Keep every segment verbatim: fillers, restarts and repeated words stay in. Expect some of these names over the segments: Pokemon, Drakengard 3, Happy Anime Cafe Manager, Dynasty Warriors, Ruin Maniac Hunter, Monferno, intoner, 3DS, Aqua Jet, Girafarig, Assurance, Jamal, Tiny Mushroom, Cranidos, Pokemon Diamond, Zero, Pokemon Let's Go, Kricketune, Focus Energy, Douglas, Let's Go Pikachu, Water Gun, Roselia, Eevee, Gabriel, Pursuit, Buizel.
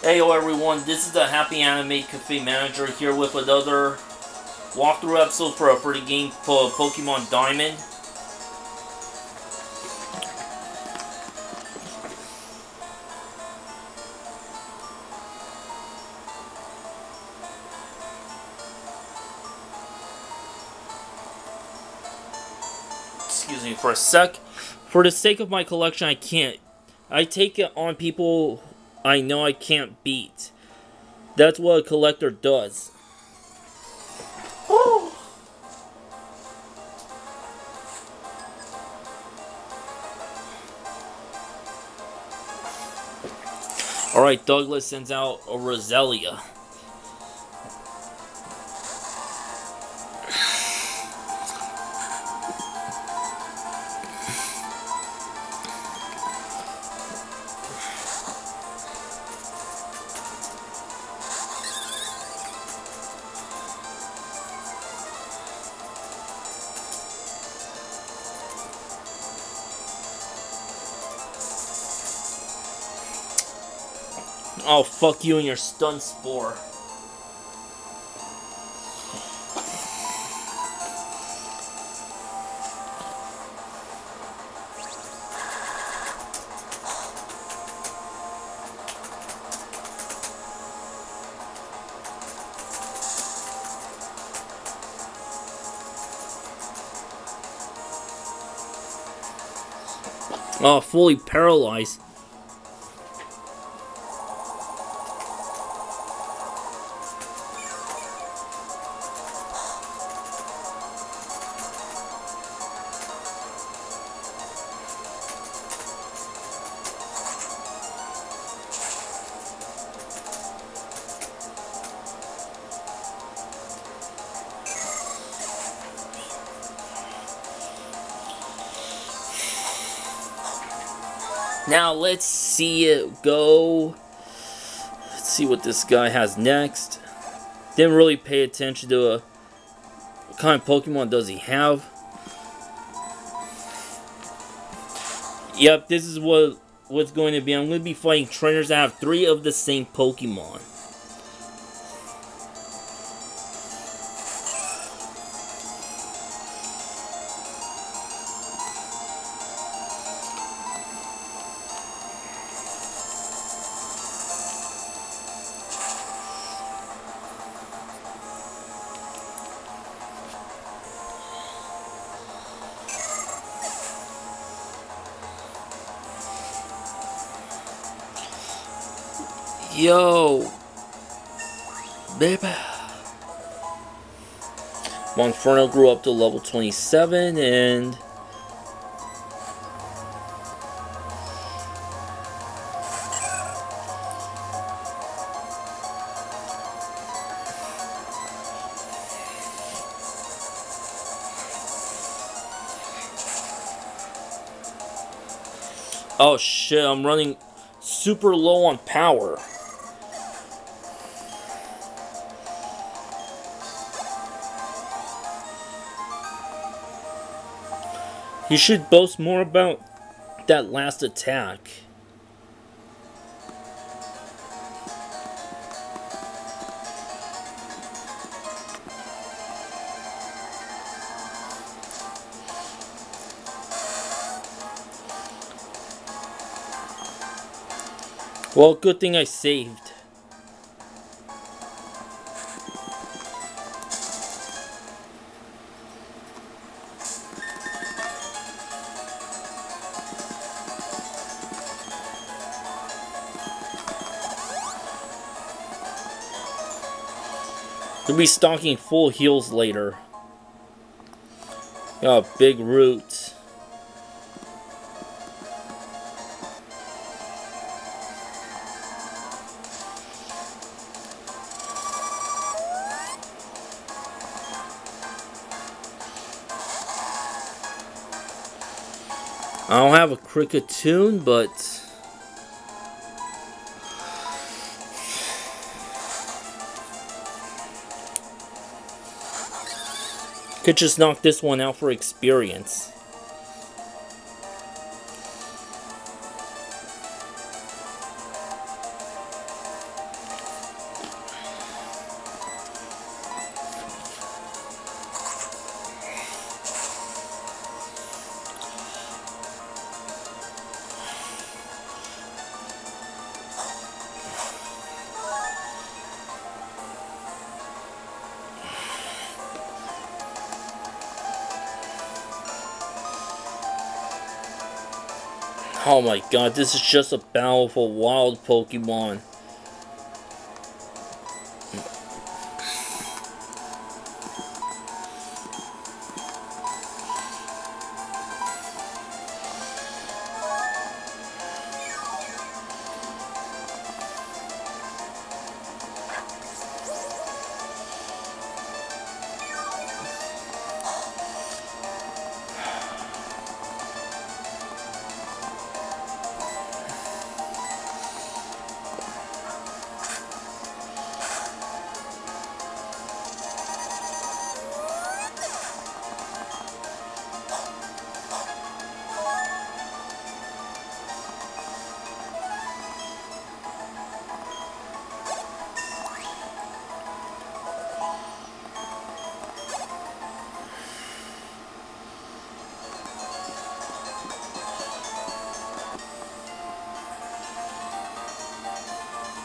Hey everyone, this is the Happy Anime Cafe Manager here with another walkthrough episode for a pretty game for Pokemon Diamond. Excuse me for a sec. For the sake of my collection, I can't. I take it on people I know I can't beat. That's what a collector does. Oh. Alright, Douglas sends out a Roselia. Oh, fuck you and your stun spore. Oh, fully paralyzed. Now let's see it go. Let's see what this guy has next. Didn't really pay attention to a, what kind of Pokemon does he have. Yep, this is what what's going to be. I'm going to be fighting trainers that have three of the same Pokemon. Yo, baby. Monferno grew up to level twenty-seven, and oh shit, I'm running super low on power. You should boast more about that last attack. Well, good thing I saved. We'll be stocking full heals later. Got a big root. I don't have a Kricketune, but could just knock this one out for experience. Oh my god, this is just a battle for wild Pokemon.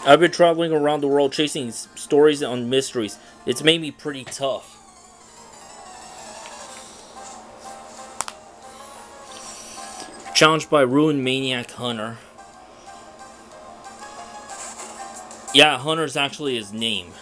I've been traveling around the world chasing stories on mysteries. It's made me pretty tough. Challenged by Ruin Maniac Hunter. Yeah, Hunter's actually his name.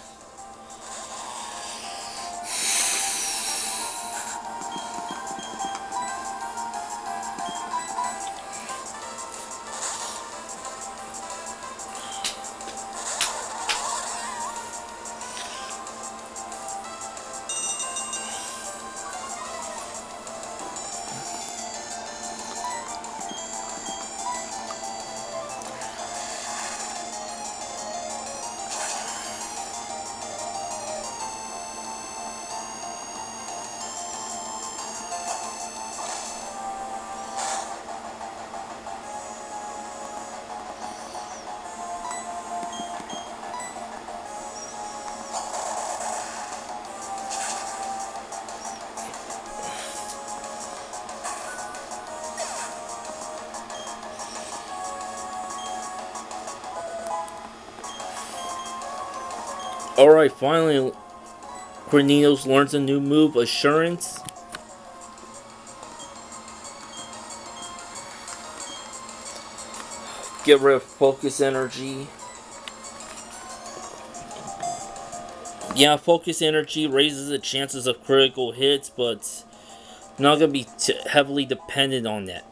Alright, finally, Cranidos learns a new move, Assurance. Get rid of Focus Energy. Yeah, Focus Energy raises the chances of critical hits, but I'm not going to be t heavily dependent on that.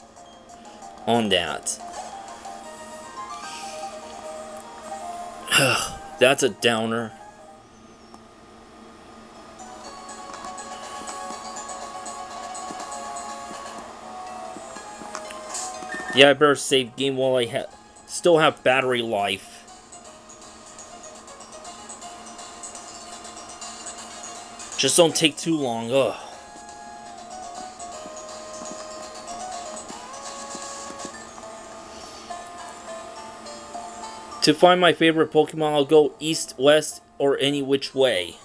On that. That's a downer. Yeah, I better save game while I ha still have battery life. Just don't take too long. Ugh. To find my favorite Pokemon, I'll go east, west, or any which way.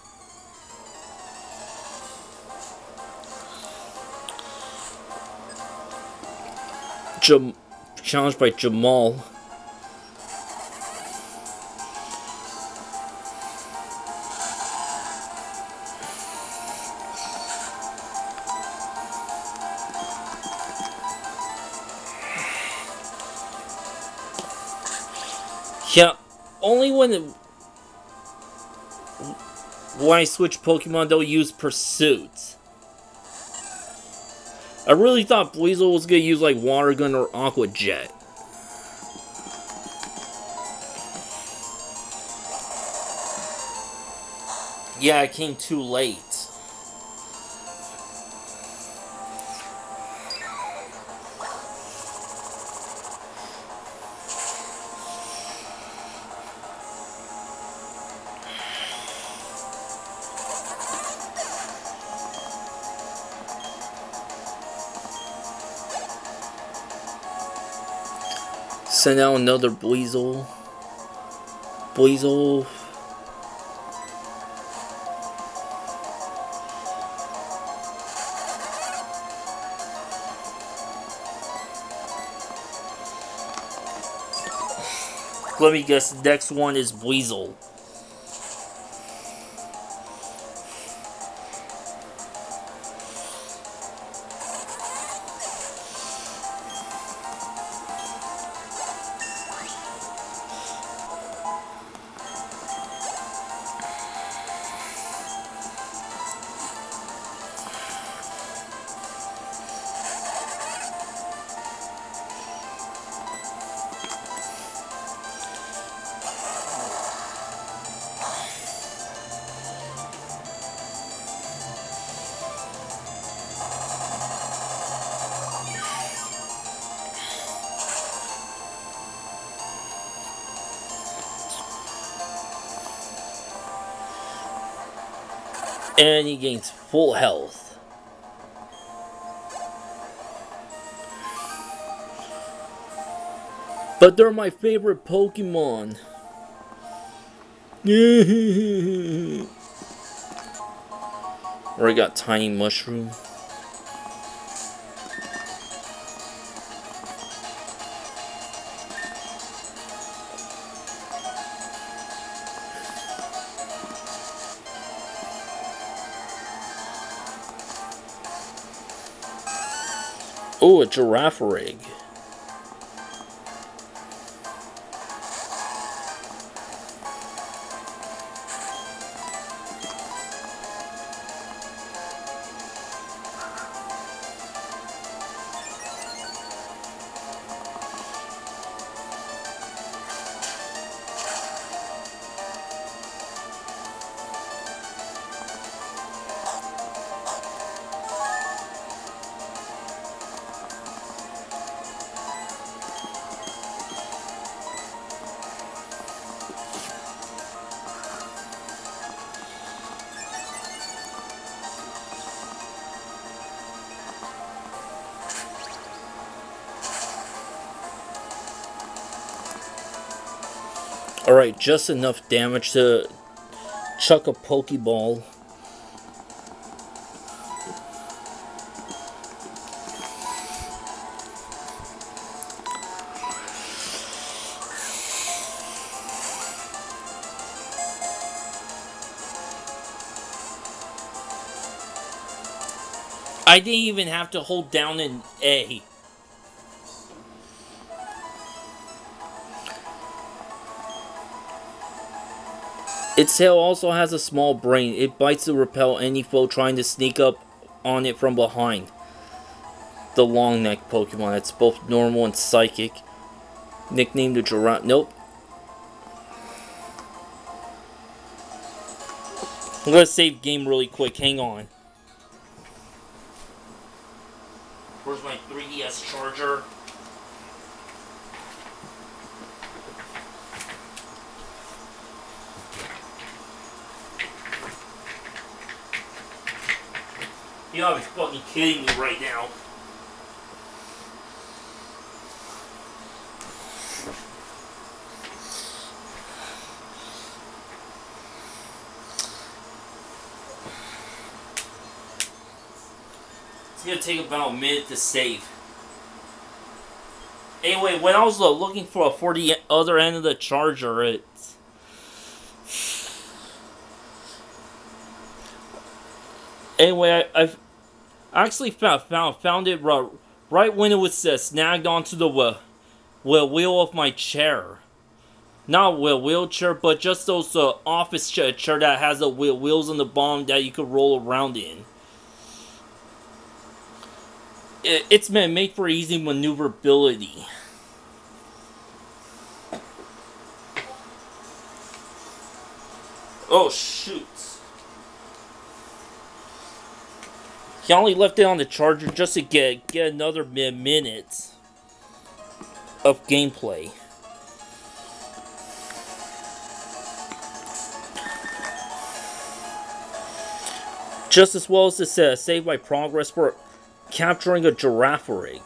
Jam challenged by Jamal. Yeah, only when it, when I switch Pokemon, they'll use Pursuit. I really thought Buizel was going to use like Water Gun or Aqua Jet. Yeah, it came too late. Send out another Buizel. Buizel. Let me guess, the next one is Buizel. and he gains full health. But they're my favorite Pokemon. Already got Tiny Mushroom. Oh, a Girafarig. Alright, just enough damage to chuck a Pokeball. I didn't even have to hold down an A. Its tail also has a small brain. It bites to repel any foe trying to sneak up on it from behind. The long neck Pokemon that's both normal and psychic. Nicknamed the Giraffe. Nope. I'm gonna save game really quick. Hang on. Where's my three D S charger? You know, it's fucking kidding me right now. It's gonna take about a minute to save. Anyway, when I was uh, looking for, for the other end of the charger, it. Anyway, I, I've. I actually found found found it right, right when it was uh, snagged onto the uh, wheel of my chair. Not wheel wheelchair, but just those uh, office chair, chair that has the wheel, wheels on the bottom that you could roll around in. It, it's meant made for easy maneuverability. Oh shoot. He only left it on the charger just to get get another minute of gameplay. Just as well as to uh, save my progress for capturing a Girafarig.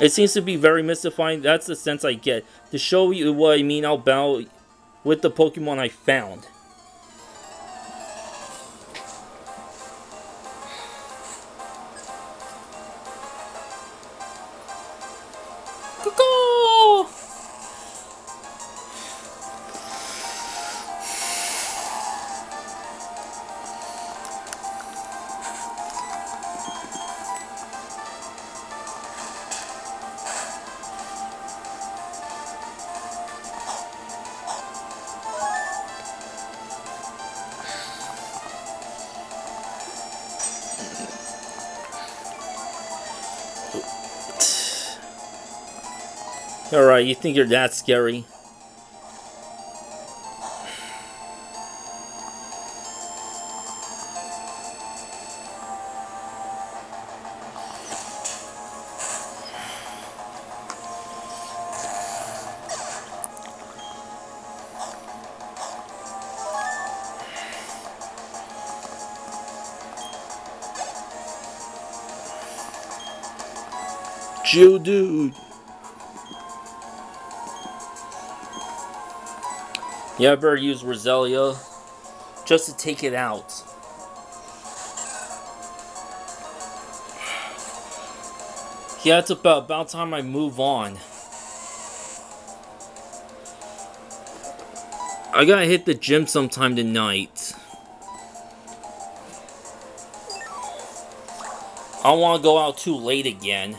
It seems to be very mystifying. That's the sense I get. To show you what I mean, I'll battle with the Pokemon I found. Alright, you think you're that scary? Yo, dude. Yeah, I better use Roselia just to take it out. Yeah, it's about, about time I move on. I gotta hit the gym sometime tonight. I don't want to go out too late again.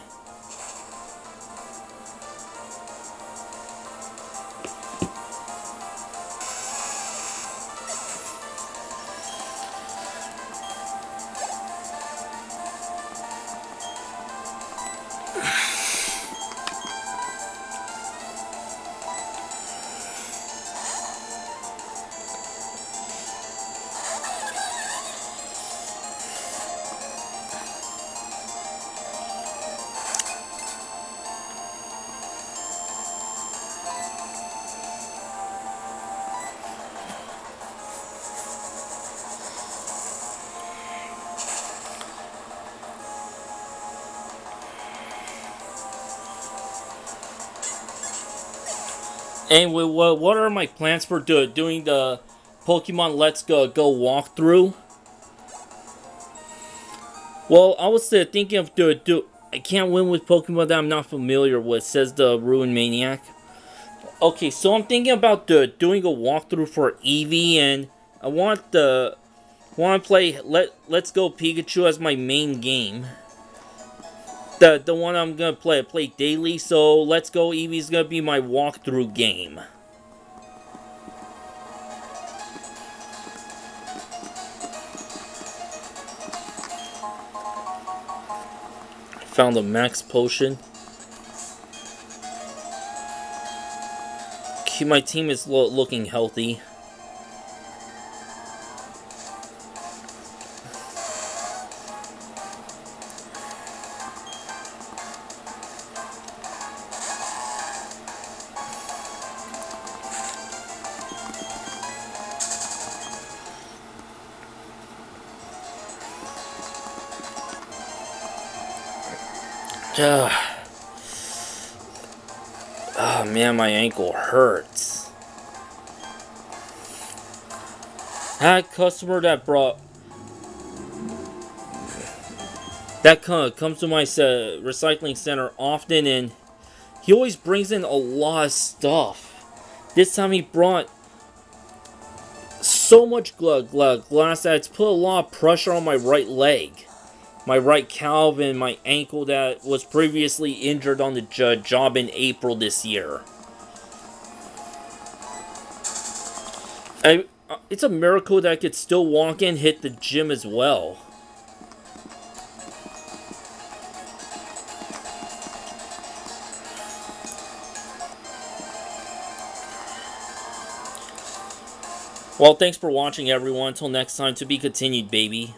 Anyway, what, what are my plans for do, doing the Pokemon Let's Go, go walkthrough? Well, I was uh, thinking of do, do I can't win with Pokemon that I'm not familiar with, says the Ruin Maniac. Okay, so I'm thinking about do, doing a walkthrough for Eevee, and I want the want to play Let Let's Go Pikachu as my main game. The, the one I'm going to play, I play daily, so Let's Go Eevee's going to be my walkthrough game. I found a max potion. Okay, my team is lo- looking healthy. Uh, oh man, my ankle hurts. That customer that brought that comes to my recycling center often, and he always brings in a lot of stuff. This time he brought so much glass that it's put a lot of pressure on my right leg. My right calf and my ankle that was previously injured on the j job in April this year. I, it's a miracle that I could still walk and hit the gym as well. Well, thanks for watching, everyone. Until next time, to be continued, baby.